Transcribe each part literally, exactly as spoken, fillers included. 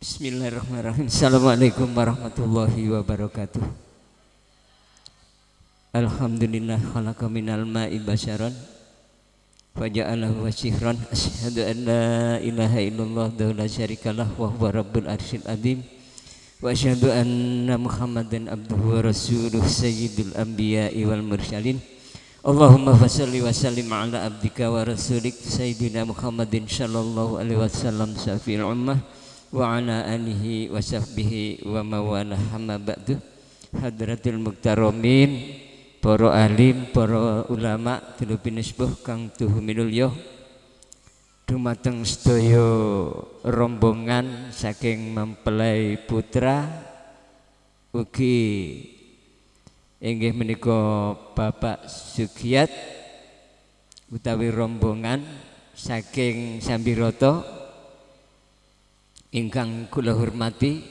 Bismillahirrahmanirrahim. Assalamualaikum warahmatullahi wabarakatuh. Alhamdulillah khalaqa minal ma'i basyaran faja'alahu sihran. Asyhadu an la ilaha illallah la syarikalah wa huwa rabbul arsyil azim. Wa asyhadu anna Muhammadan abduhu wa rasuluh sayyidul anbiya'i wal mursalin. Allahumma fasalli wa sallim ala abdika wa rasulik sayyidina Muhammadin sallallahu alaihi wasallam syafi'il ummah wa ala alihi wa sahbihi wa mawalah. Amma ba'du. Hadratul muktaramin, para alim, para ulama, tulubin nisbah kang tuhu minulya. Dumateng sedaya rombongan saking Mempelai Putra ugi inggih menika Bapak Sugiyat utawi rombongan saking Sambiroto ingkang kula hormati,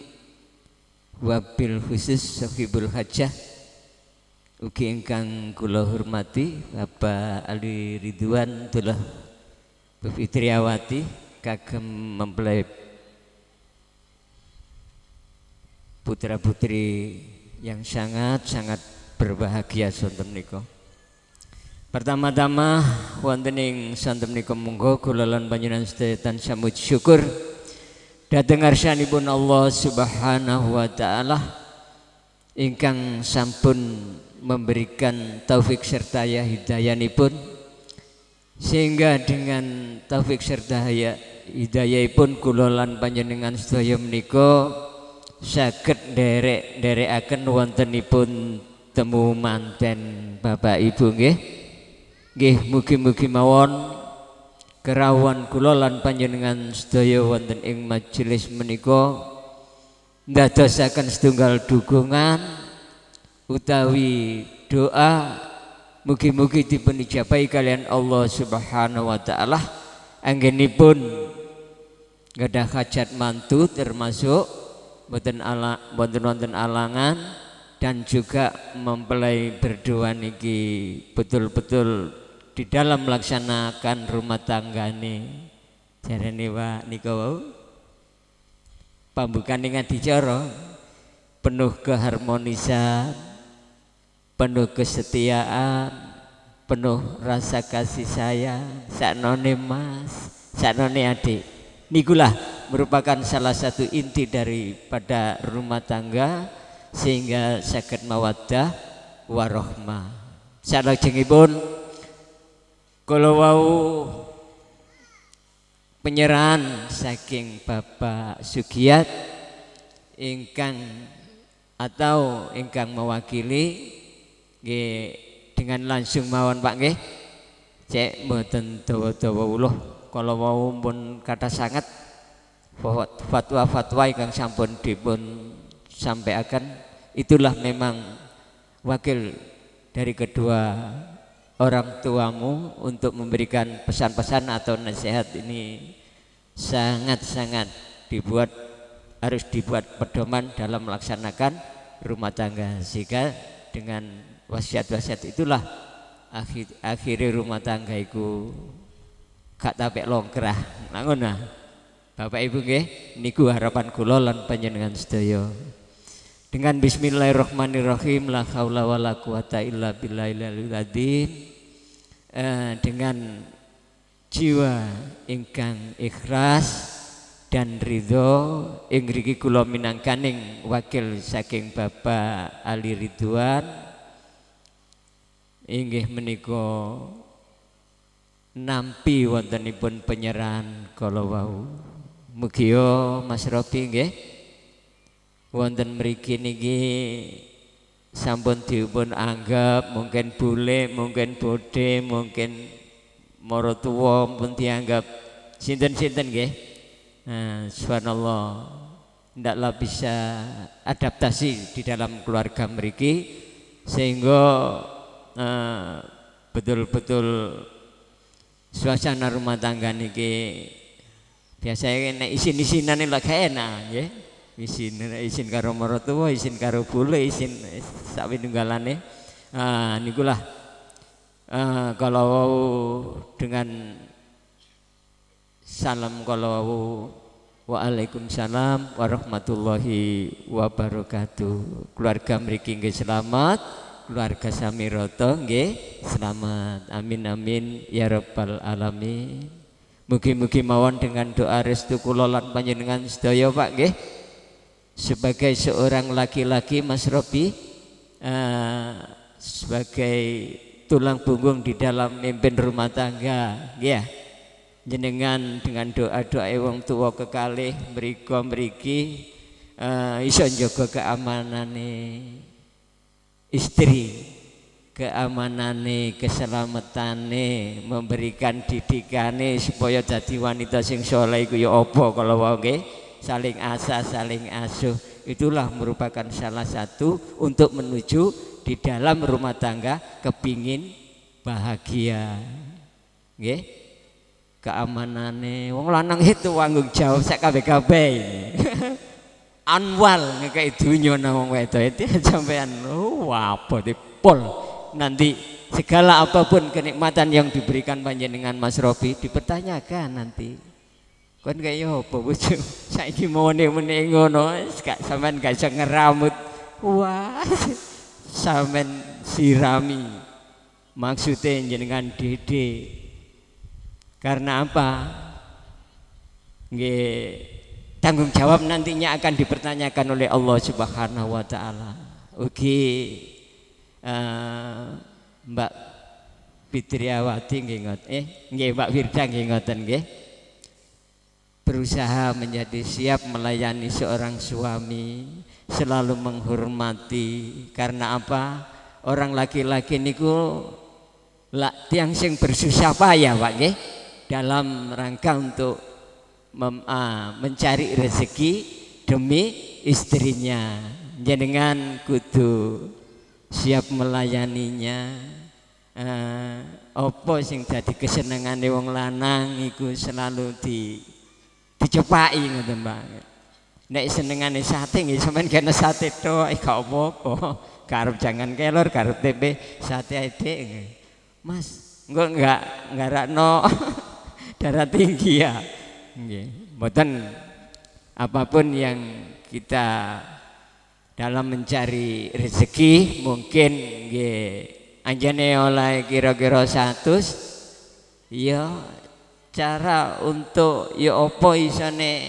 wabil khusus Sohibul Hajah ugi ingkang kula hormati Bapak Ali Ridwan Dullah Bu Fitriawati kagem Mempelai putra putri yang sangat sangat berbahagia sonten menika. Pertama-tama wonten ing sonten menika monggo kula lan panjenengan sedaya tansah muji syukur dhateng ngarsanipun Allah Subhanahu wa taala ingkang sampun memberikan taufik serta hidayanipun, sehingga dengan taufik serta hidayahipun kula lan panjenengan sedaya menika saged nderek-nderekaken wontenipun temu manten Bapak Ibu nggih. Nggih mugi-mugi mawon kerawan kula lan panjenengan sedaya wonten ing majelis menika ndadosaken setunggal dukungan utawi doa, mugi-mugi dipun ijabahi kalian Allah Subhanahu wa taala. Anggenipun gadah hajat mantu termasuk boten ala boten wonten alangan, dan juga mempelai berdoa niki betul-betul di dalam melaksanakan rumah tanggane jarene Pak nika wau pambukane ngadi cara penuh keharmonisan, penuh kesetiaan, penuh rasa kasih sayang saknone Mas, saknone Adik. Nikulah merupakan salah satu inti daripada rumah tangga sehingga saged mawaddah warahmah. Salajengipun kalau wau penyerahan saking Bapak Sugiyat ingkang atau ingkang mewakili nggih dengan langsung mawon Pak nggih. Cek mboten dawa-dawa uluh kalau wau pun kathah sanget fatwa-fatwa ingkang sampun dipun sampaikan. Itulah memang wakil dari kedua orang tuamu untuk memberikan pesan-pesan atau nasihat. Ini sangat-sangat dibuat, harus dibuat pedoman dalam melaksanakan rumah tangga, sehingga dengan wasiat-wasiat itulah akhir akhiri rumah tangga iku gak tapek longkrah. Nangun nah Bapak Ibu nggih, niku harapan kula lan panjenengan sedaya. Dengan bismillahirrahmanirrahim, la haula wala quwata illa billahil adzim, eh, dengan jiwa ingkang ikhlas dan ridho ing mriki kula minangkaning wakil saking Bapak Ali Ridwan inggih menika nampi wontenipun penyerahan kala wau. Mugi yo Mas Robby nggih wonten mriki niki sampun dipun anggap mungkin bule, mungkin bodhe, mungkin moro tuwa pun dianggap sinten-sinten nggih. Nah, subhanallah, ndaklah bisa adaptasi di dalam keluarga mriki sehingga eh, betul-betul suasana rumah tangga niki biasanya nek isin-isinane lak enak nggih. Isin, isin karo marotua, isin karo bule, isin sawi nunggalane. Ah, nikulah ah, kalau dengan salam kalau Waalaikumsalam warahmatullahi wabarakatuh. Keluarga mriki nggih selamat, keluarga sami rata nggih selamat. Amin amin ya rabbal alamin. Mugi-mugi mawon dengan doa restu kula lan panjenengan sedaya Pak nggih. Sebagai seorang laki-laki Mas Robby, uh, sebagai tulang punggung di dalam mimpin rumah tangga nggih. Jenengan dengan doa-doa wong tua kekalih mriku mriki uh, iso njaga keamanane istri, keamanane, keselamatane, memberikan didikane supaya jadi wanita sing saleh iku ya apa kalau nggih, saling asah, saling asuh. Itulah merupakan salah satu untuk menuju di dalam rumah tangga kepingin bahagia nggih. Keamanane wong lanang itu tanggung jawab sak kabeh-kabeh. Anwal ngekek dunya nang wong wedok itu sampean oh apa dipol. Nanti segala apapun kenikmatan yang diberikan panjenengan Mas Robby dipertanyakan nanti. Kon kaya apa bojo saiki mene-mene ngono gak sampean gak iso ngeramut. Wah sampean sirami. Maksudnya jenengan dede. Karena apa? Nggih, tanggung jawab nantinya akan dipertanyakan oleh Allah Subhanahu wa taala. Ugi uh, Mbak Fitriawati nggih ngoten, eh nggih Mbak Firda nggih ngoten nggih. Berusaha menjadi siap melayani seorang suami, selalu menghormati. Karena apa? Orang laki-laki niku la tiang sing bersusah payah, Pak nggih. Dalam rangka untuk mem, ah, mencari rezeki demi istrinya, jenengan kudu siap melayaninya. Eh, opo sing dadi kesenengane wong lanang iku selalu di dicepaki ngoten Pak. Nek senengane sate nggih sampean kene sate tok gak apa-apa, karep jangan kelor, karep tempe sate ae Mas, engko enggak enggak rakno darah tinggi ya, nggih. Mboten apapun yang kita dalam mencari rezeki mungkin nggih anjene oleh kira-kira seratus ya cara untuk ya apa isane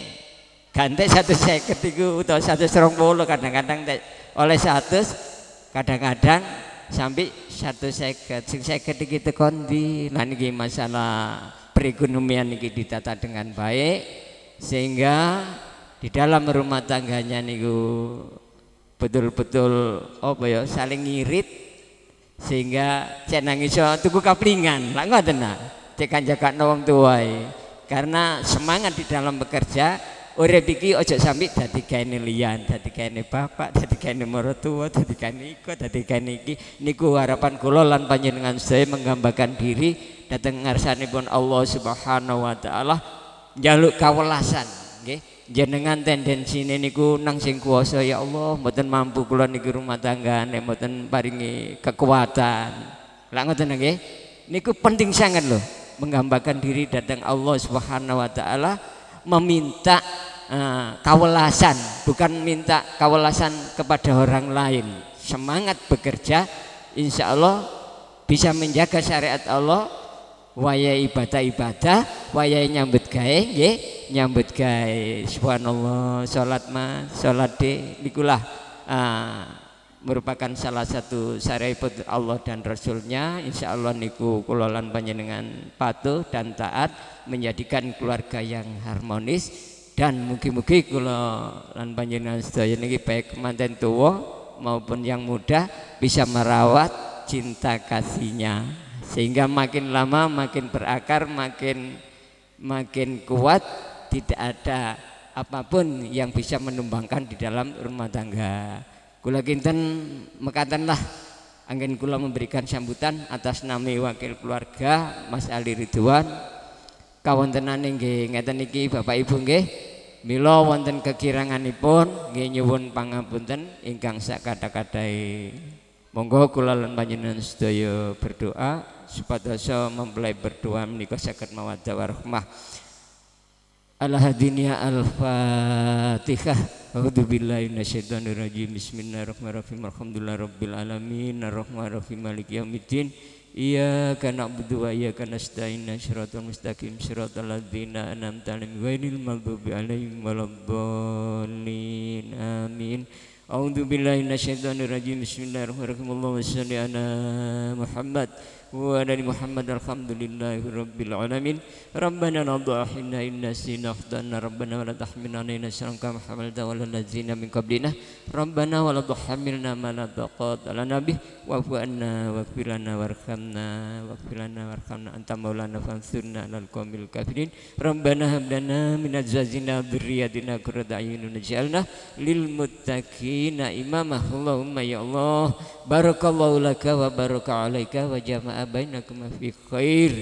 ganti seratus seket iku utawa seratus dua puluh kadang-kadang oleh seratus kadang-kadang sampai seratus seket sing seket iki tekon ndi lan iki masalah perekonomian ini ditata dengan baik sehingga di dalam rumah tangganya niku betul-betul apa ya saling ngirit sehingga cek nang iso tuku kaplingan lha ngoten nah cek kanjakane wong tuwae karena semangat di dalam bekerja urip iki ojo sampe dadi gaene liyan dadi gaene bapak dadi gaene mertua dadi gaene iko dadi gaene iki niku harapan kula lan panjenengan sedaya menggambarkan diri dateng ngarsanipun Allah Subhanahu wa taala njaluk kawelasan nggih jenengan tendensine niku nang sing kuwasa ya Allah mboten mampu kula niki rumah tangga nek mboten paringi kekuatan lha ngoten nggih niku penting sangat lho menggambarkan diri dateng Allah Subhanahu wa taala meminta uh, kawelasan bukan minta kawelasan kepada orang lain semangat bekerja insya Allah bisa menjaga syariat Allah waya ibadah-ibadah, waya nyambut gawe, nggih, nyambut gawe. Subhanallah, salat Mas, salat de nikulah uh, merupakan salah satu syariat Allah dan Rasulnya. Insya Allah niku kula lan panjenengan patuh dan taat menjadikan keluarga yang harmonis dan mugi-mugi kula lan panjenengan sedaya niki baik manten tuwa maupun yang muda bisa merawat cinta kasihnya. Sehingga makin lama makin berakar makin makin kuat tidak ada apapun yang bisa menumbangkan di dalam rumah tangga. Kula kinten mekatenlah anggen kula memberikan sambutan atas nami wakil keluarga Mas Ali Ridwan. Kawontenane nggih ngeten iki Bapak Ibu nggih mila wonten kekiranganipun nggih nyuwun pangapunten ingkang sak kata-katai. Monggo kula lan panjenengan sedaya berdoa supados mempelai berdoa menika saged mawaddah warahmah. Al-Hadiniya Al-Fatihah. A'udzubillahi minasyaitonirrajim. Bismillahirrahmanirrahim. Alhamdulillah rabbil alamin. Arrahmanirrahim. Maliki yaumiddin. Iyyaka na'budu wa iyyaka nasta'in. Shiratal mustaqim. Shiratal ladzina an'amta 'alaihim ghairil maghdubi 'alaihim waladdallin. Amin. A'udzubillahi minasyaitonirrajim. Bismillahirrahmanirrahim. Allahumma shalli 'ala Muhammad. Wa ala Muhammad. Alhamdulillahirabbil alamin. Rabbana la tu'akhidna in nasina akhtana. Rabbana wa la tahmil 'alaina isran kama hamaltahu 'alal ladzina min qablina. Rabbana wa la tuhammilna ma la taqata lana bih wa'fu 'anna waghfir lana warhamna waghfir lana warhamna anta maulana fansurna 'alal qawmil kafirin. Rabbana hab lana min azwajina wa dzurriyyatina qurrata a'yunin waj'alna lil muttaqina imama. Allahumma ya Allah, barakallahu laka wa baraka 'alaika wa jama'a bainakuma fi khair.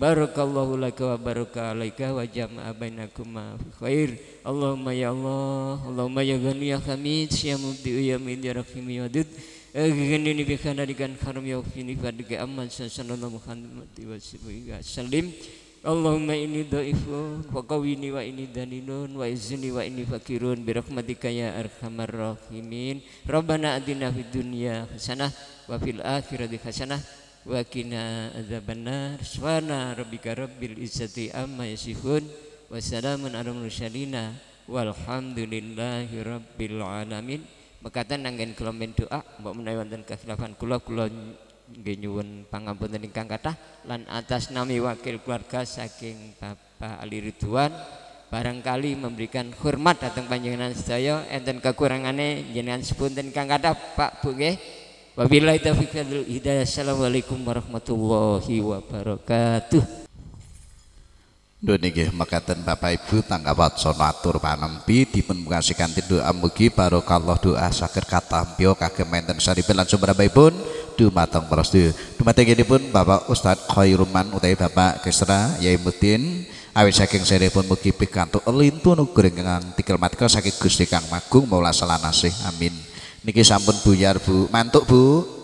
Barakallahu laka wa baraka alaika wa jama'a bainakuma fi khair. Allahumma ya Allah, Allahumma ya Ghani ya Hamid ya Mubdi ya Min ya Rahim ya Wadud. Aghnini bi khadarikan karam ya fini fadga amman sallallahu alaihi wasallam. Allahumma inni dhaifun wa qawini wa inni dhaninun wa izni wa inni fakirun bi rahmatika ya arhamar rahimin. Rabbana atina fid dunya hasanah wa fil akhirati hasanah wa qina adzabannar. Subhana rabbika rabbil izzati amma yasifun wa salamun alal mursalin walhamdulillahi rabbil alamin. Mekaten nanggen kula men doa mbok menawi wonten kasilafan kula, kula nggih nyuwun pangapunten ingkang kathah lan atas nami wakil keluarga saking Bapak Ali Ridwan barangkali memberikan hormat dhateng panjenengan sedaya. Enten kekurangane jenengan sepunten ingkang kathah Pak Bu nggih. Wabillahi taufiq wal hidayah. Assalamualaikum warahmatullahi wabarakatuh. Nduk niki mekaten Bapak Ibu tangga watsana atur panempi dipun mungasi kanthi doa mugi barakallahu doa saged katampya kagem enten saripun lan sumrambahipun dumateng prastu. Dumateng nipun Bapak Ustaz Khairuman utawi Bapak Kisra Yaimuddin awit saking seripun mugi pikantuk lintu nugur ingkang tikel matkal saking Gusti Kang Magung Maula Salanasih. Amin. Niki sampun buyar Bu, mantuk Bu.